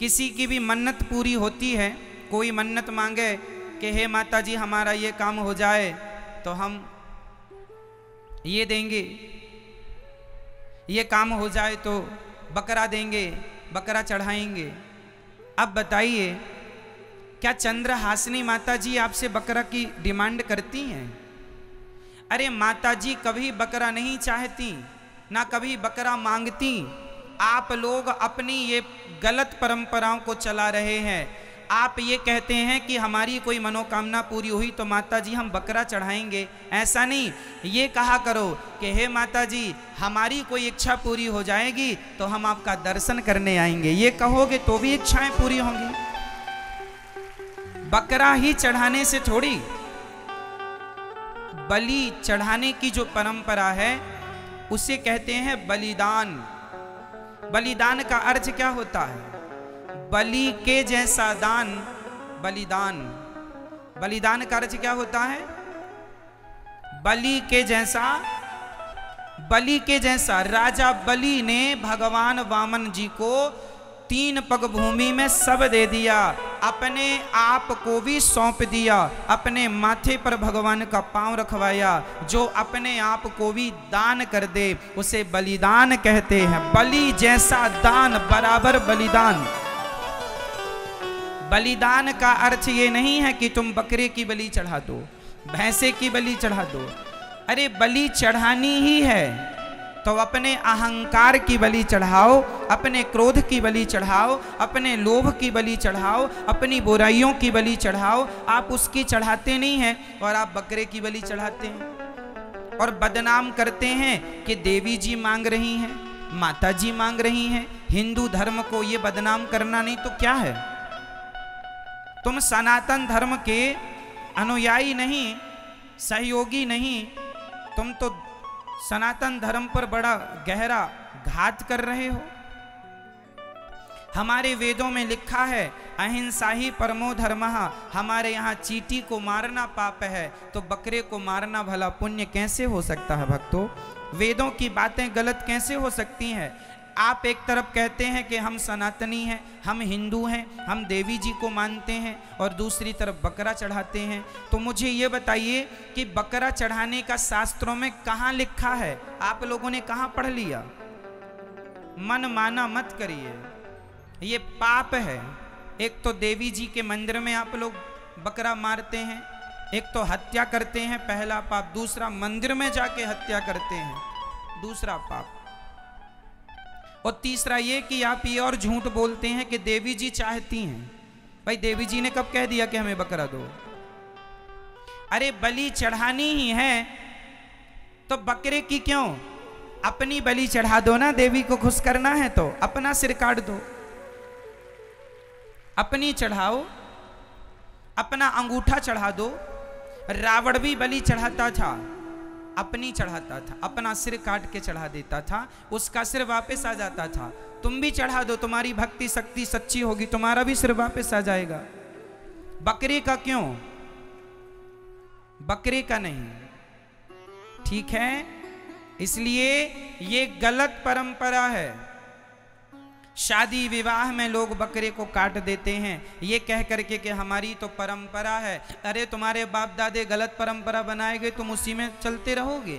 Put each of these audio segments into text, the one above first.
किसी की भी मन्नत पूरी होती है, कोई मन्नत मांगे कि हे माता जी हमारा ये काम हो जाए तो हम ये देंगे, ये काम हो जाए तो बकरा देंगे, बकरा चढ़ाएंगे। अब बताइए क्या चंद्रहासिनी माता जी आपसे बकरा की डिमांड करती हैं? अरे माता जी कभी बकरा नहीं चाहती, ना कभी बकरा मांगती। आप लोग अपनी ये गलत परंपराओं को चला रहे हैं। आप ये कहते हैं कि हमारी कोई मनोकामना पूरी हुई तो माता जी हम बकरा चढ़ाएंगे, ऐसा नहीं। ये कहा करो कि हे माता जी हमारी कोई इच्छा पूरी हो जाएगी तो हम आपका दर्शन करने आएंगे, ये कहोगे तो भी इच्छाएं पूरी होंगी। बकरा ही चढ़ाने से थोड़ी, बलि चढ़ाने की जो परंपरा है उसे कहते हैं बलिदान। बलिदान का अर्थ क्या होता है? बलि के जैसा दान, बलिदान। बलिदान का अर्थ क्या होता है? बलि के जैसा, बलि के जैसा। राजा बलि ने भगवान वामन जी को 3 पग भूमि में सब दे दिया, अपने आप को भी सौंप दिया, अपने माथे पर भगवान का पांव रखवाया। जो अपने आप को भी दान कर दे उसे बलिदान कहते हैं। बलि जैसा दान बराबर बलिदान। बलिदान का अर्थ ये नहीं है कि तुम बकरे की बलि चढ़ा दो, भैंसे की बलि चढ़ा दो। अरे बलि चढ़ानी ही है तो अपने अहंकार की बलि चढ़ाओ, अपने क्रोध की बलि चढ़ाओ, अपने लोभ की बलि चढ़ाओ, अपनी बुराइयों की बलि चढ़ाओ। आप उसकी चढ़ाते नहीं हैं और आप बकरे की बलि चढ़ाते हैं और बदनाम करते हैं कि देवी जी मांग रही हैं, माता जी मांग रही हैं। हिंदू धर्म को ये बदनाम करना नहीं तो क्या है? तुम सनातन धर्म के अनुयायी नहीं, सहयोगी नहीं, तुम तो सनातन धर्म पर बड़ा गहरा घात कर रहे हो। हमारे वेदों में लिखा है अहिंसा परमो धर्मः। हमारे यहाँ चींटी को मारना पाप है तो बकरे को मारना भला पुण्य कैसे हो सकता है? भक्तों, वेदों की बातें गलत कैसे हो सकती हैं? आप एक तरफ कहते हैं कि हम सनातनी हैं, हम हिंदू हैं, हम देवी जी को मानते हैं और दूसरी तरफ बकरा चढ़ाते हैं। तो मुझे ये बताइए कि बकरा चढ़ाने का शास्त्रों में कहाँ लिखा है? आप लोगों ने कहाँ पढ़ लिया? मन माना मत करिए, ये पाप है। एक तो देवी जी के मंदिर में आप लोग बकरा मारते हैं, एक तो हत्या करते हैं, पहला पाप। दूसरा मंदिर में जाके हत्या करते हैं, दूसरा पाप। और तीसरा ये कि आप ये और झूठ बोलते हैं कि देवी जी चाहती हैं। भाई देवी जी ने कब कह दिया कि हमें बकरा दो? अरे बलि चढ़ानी ही है तो बकरे की क्यों? अपनी बलि चढ़ा दो ना, देवी को खुश करना है तो अपना सिर काट दो, अपनी चढ़ाओ, अपना अंगूठा चढ़ा दो। रावण भी बलि चढ़ाता था, अपनी चढ़ाता था, अपना सिर काट के चढ़ा देता था, उसका सिर वापस आ जाता था। तुम भी चढ़ा दो, तुम्हारी भक्ति शक्ति सच्ची होगी, तुम्हारा भी सिर वापस आ जाएगा। बकरे का क्यों? बकरे का नहीं, ठीक है? इसलिए ये गलत परंपरा है। शादी विवाह में लोग बकरे को काट देते हैं ये कह करके कि हमारी तो परंपरा है। अरे तुम्हारे बाप दादे गलत परंपरा बनाएंगे तुम उसी में चलते रहोगे।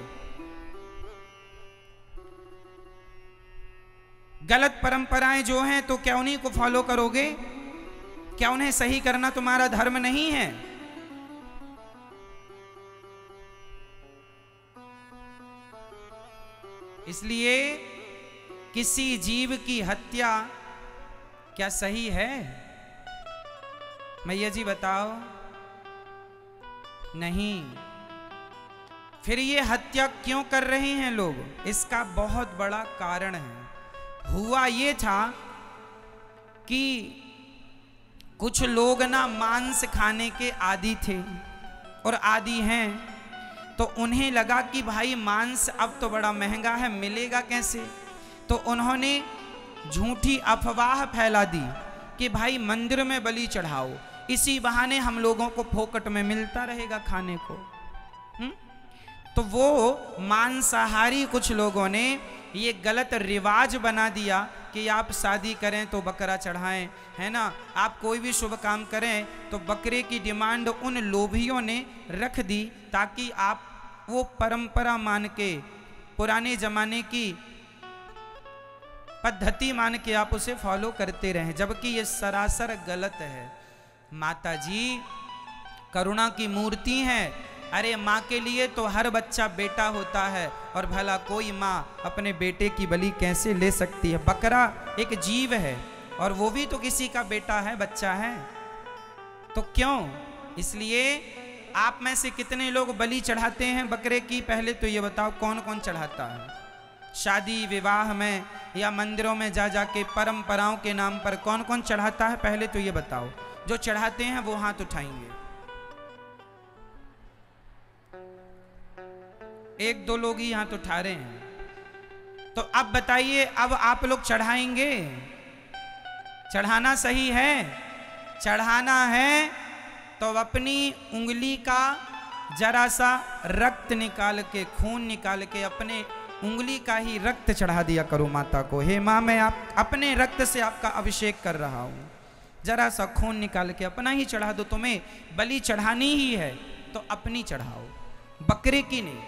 गलत परंपराएं जो हैं तो क्या उन्हीं को फॉलो करोगे? क्या उन्हें सही करना तुम्हारा धर्म नहीं है? इसलिए किसी जीव की हत्या क्या सही है? मैया जी बताओ, नहीं। फिर ये हत्या क्यों कर रहे हैं लोग? इसका बहुत बड़ा कारण है। हुआ ये था कि कुछ लोग ना मांस खाने के आदी थे और आदी हैं, तो उन्हें लगा कि भाई मांस अब तो बड़ा महंगा है, मिलेगा कैसे? तो उन्होंने झूठी अफवाह फैला दी कि भाई मंदिर में बलि चढ़ाओ, इसी बहाने हम लोगों को फोकट में मिलता रहेगा खाने को। तो वो मांसाहारी कुछ लोगों ने ये गलत रिवाज बना दिया कि आप शादी करें तो बकरा चढ़ाएं, है ना, आप कोई भी शुभ काम करें तो बकरे की डिमांड उन लोभियों ने रख दी ताकि आप वो परंपरा मान के, पुराने ज़माने की पद्धति मान के आप उसे फॉलो करते रहें, जबकि ये सरासर गलत है। माता जी करुणा की मूर्ति हैं, अरे माँ के लिए तो हर बच्चा बेटा होता है, और भला कोई माँ अपने बेटे की बलि कैसे ले सकती है। बकरा एक जीव है और वो भी तो किसी का बेटा है, बच्चा है, तो क्यों? इसलिए आप में से कितने लोग बलि चढ़ाते हैं बकरे की, पहले तो ये बताओ कौन कौन चढ़ाता है। शादी विवाह में या मंदिरों में जा जाके परंपराओं के नाम पर कौन कौन चढ़ाता है, पहले तो ये बताओ। जो चढ़ाते हैं वो हाथ उठाएंगे, एक दो लोग ही हाथ उठा रहे हैं। तो अब बताइए, अब आप लोग चढ़ाएंगे? चढ़ाना सही है? चढ़ाना है तो अपनी उंगली का जरा सा रक्त निकाल के, खून निकाल के अपने उंगली का ही रक्त चढ़ा दिया करो माता को। हे माँ, मैं आप अपने रक्त से आपका अभिषेक कर रहा हूँ, जरा सा खून निकाल के अपना ही चढ़ा दो। तुम्हें बलि चढ़ानी ही है तो अपनी चढ़ाओ, बकरे की नहीं।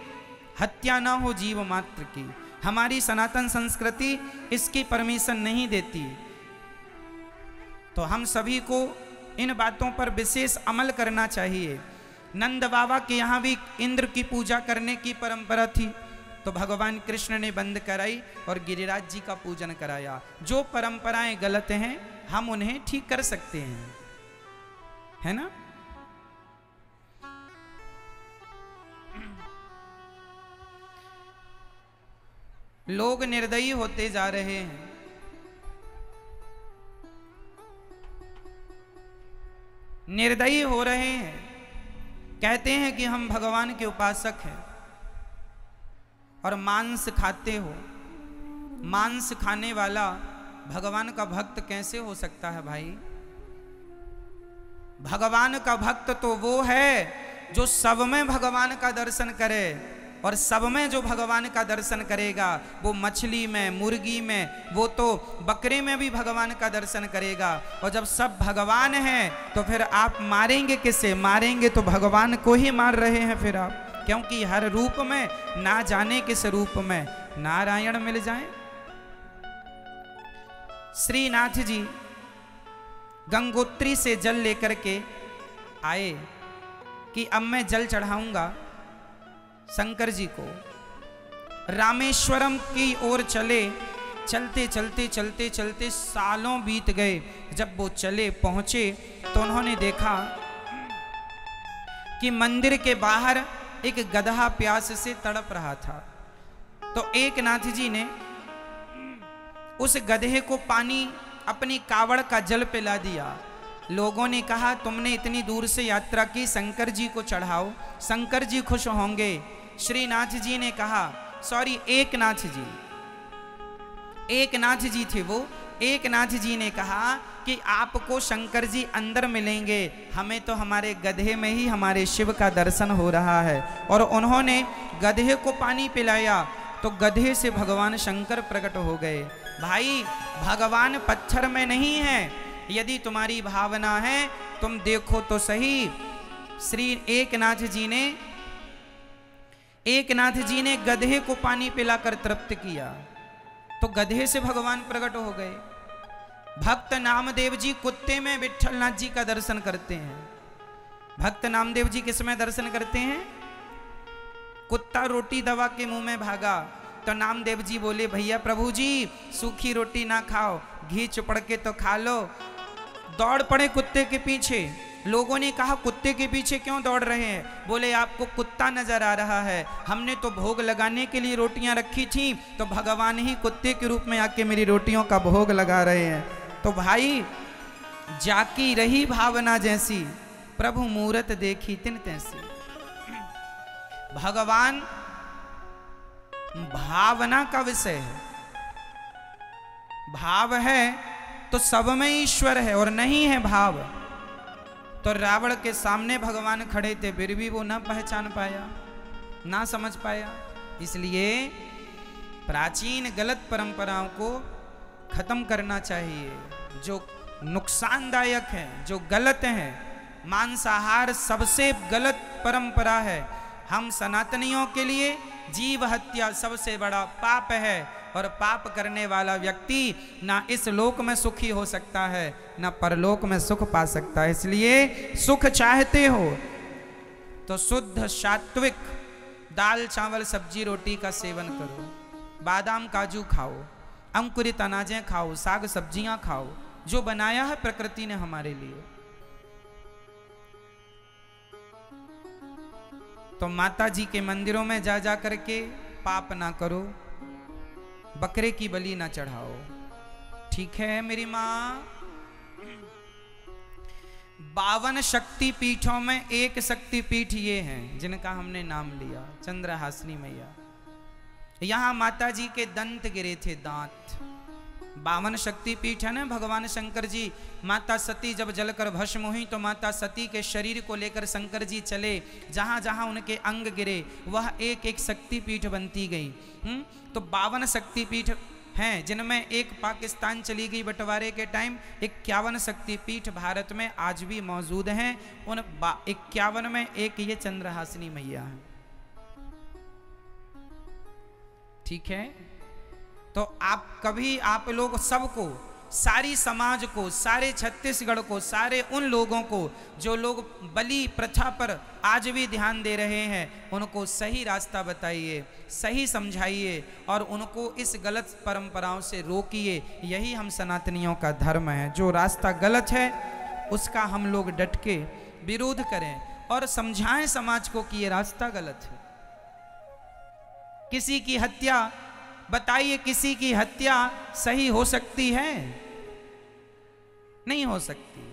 हत्या ना हो जीव मात्र की, हमारी सनातन संस्कृति इसकी परमिशन नहीं देती। तो हम सभी को इन बातों पर विशेष अमल करना चाहिए। नंद बाबा के यहाँ भी इंद्र की पूजा करने की परंपरा थी, तो भगवान कृष्ण ने बंद कराई और गिरिराज जी का पूजन कराया। जो परंपराएं गलत हैं हम उन्हें ठीक कर सकते हैं, है ना। लोग निर्दयी होते जा रहे हैं। निर्दयी हो रहे हैं, कहते हैं कि हम भगवान के उपासक हैं, और मांस खाते हो। मांस खाने वाला भगवान का भक्त कैसे हो सकता है भाई? भगवान का भक्त तो वो है जो सब में भगवान का दर्शन करे, और सब में जो भगवान का दर्शन करेगा वो मछली में, मुर्गी में, वो तो बकरे में भी भगवान का दर्शन करेगा। और जब सब भगवान हैं तो फिर आप मारेंगे किसे? मारेंगे तो भगवान को ही मार रहे हैं फिर आप, क्योंकि हर रूप में ना जाने किस रूप में नारायण मिल जाए। श्रीनाथ जी गंगोत्री से जल लेकर के आए कि अब मैं जल चढ़ाऊंगा शंकर जी को। रामेश्वरम की ओर चले, चलते चलते चलते चलते सालों बीत गए। जब वो चले पहुंचे तो उन्होंने देखा कि मंदिर के बाहर एक गधा प्यास से तड़प रहा था। तो एकनाथ जी ने उस गधे को पानी, अपनी कावड़ का जल पिला दिया। लोगों ने कहा तुमने इतनी दूर से यात्रा की, शंकर जी को चढ़ाओ, शंकर जी खुश होंगे। श्रीनाथ जी ने कहा, सॉरी एकनाथ जी, एकनाथ जी थे वो। एकनाथ जी ने कहा कि आपको शंकर जी अंदर मिलेंगे, हमें तो हमारे गधे में ही हमारे शिव का दर्शन हो रहा है। और उन्होंने गधे को पानी पिलाया तो गधे से भगवान शंकर प्रकट हो गए। भाई, भगवान पत्थर में नहीं है। यदि तुम्हारी भावना है तुम देखो तो सही। श्री एकनाथ जी ने गधे को पानी पिलाकर तृप्त किया तो गधे से भगवान प्रकट हो गए। भक्त नामदेव जी कुत्ते में विठलनाथ जी का दर्शन करते हैं। भक्त नामदेव जी किस में दर्शन करते हैं? कुत्ता रोटी दवा के मुंह में भागा तो नामदेव जी बोले, भैया प्रभु जी सूखी रोटी ना खाओ, घी चुपड़ के तो खा लो। दौड़ पड़े कुत्ते के पीछे। लोगों ने कहा कुत्ते के पीछे क्यों दौड़ रहे हैं? बोले आपको कुत्ता नजर आ रहा है, हमने तो भोग लगाने के लिए रोटियां रखी थी, तो भगवान ही कुत्ते के रूप में आके मेरी रोटियों का भोग लगा रहे हैं। तो भाई, जाकी रही भावना जैसी, प्रभु मूरत देखी तिन तैसी। भगवान भावना का विषय है, भाव है तो सब में ईश्वर है, और नहीं है भाव तो रावण के सामने भगवान खड़े थे, फिर भी वो ना पहचान पाया, ना समझ पाया। इसलिए प्राचीन गलत परंपराओं को खत्म करना चाहिए, जो नुकसानदायक हैं, जो गलत हैं। मांसाहार सबसे गलत परंपरा है हम सनातनियों के लिए। जीव हत्या सबसे बड़ा पाप है और पाप करने वाला व्यक्ति ना इस लोक में सुखी हो सकता है ना परलोक में सुख पा सकता है। इसलिए सुख चाहते हो तो शुद्ध सात्विक दाल चावल सब्जी रोटी का सेवन करो, बादाम काजू खाओ, अंकुरित अनाजें खाओ, साग सब्जियां खाओ, जो बनाया है प्रकृति ने हमारे लिए। तो माता जी के मंदिरों में जा जा करके पाप ना करो, बकरे की बलि ना चढ़ाओ, ठीक है मेरी माँ। 52 शक्ति पीठों में एक शक्ति पीठ ये हैं जिनका हमने नाम लिया, चंद्रहासिनी मैया। यहाँ माता जी के दंत गिरे थे, दांत। 52 शक्ति पीठ है ना। भगवान शंकर जी, माता सती जब जलकर भस्म हुई तो माता सती के शरीर को लेकर शंकर जी चले, जहाँ जहाँ उनके अंग गिरे वह एक एक शक्ति पीठ बनती गई। तो 52 शक्ति पीठ हैं जिनमें एक पाकिस्तान चली गई बंटवारे के टाइम। 51 शक्तिपीठ भारत में आज भी मौजूद हैं। उन 51 में एक ये चंद्रहासिनी मैया है, ठीक है। तो आप कभी, आप लोग सबको, सारी समाज को, सारे छत्तीसगढ़ को, सारे उन लोगों को जो लोग बलि प्रथा पर आज भी ध्यान दे रहे हैं, उनको सही रास्ता बताइए, सही समझाइए और उनको इस गलत परंपराओं से रोकिए। यही हम सनातनियों का धर्म है। जो रास्ता गलत है उसका हम लोग डट के विरोध करें और समझाएं समाज को कि ये रास्ता गलत है। किसी की हत्या बताइए, किसी की हत्या सही हो सकती है? नहीं हो सकती।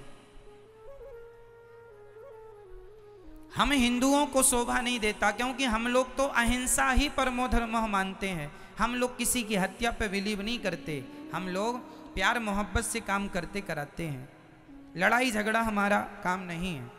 हम हिंदुओं को शोभा नहीं देता क्योंकि हम लोग तो अहिंसा ही परमो धर्मः मानते हैं। हम लोग किसी की हत्या पे बिलीव नहीं करते। हम लोग प्यार मोहब्बत से काम करते कराते हैं। लड़ाई झगड़ा हमारा काम नहीं है।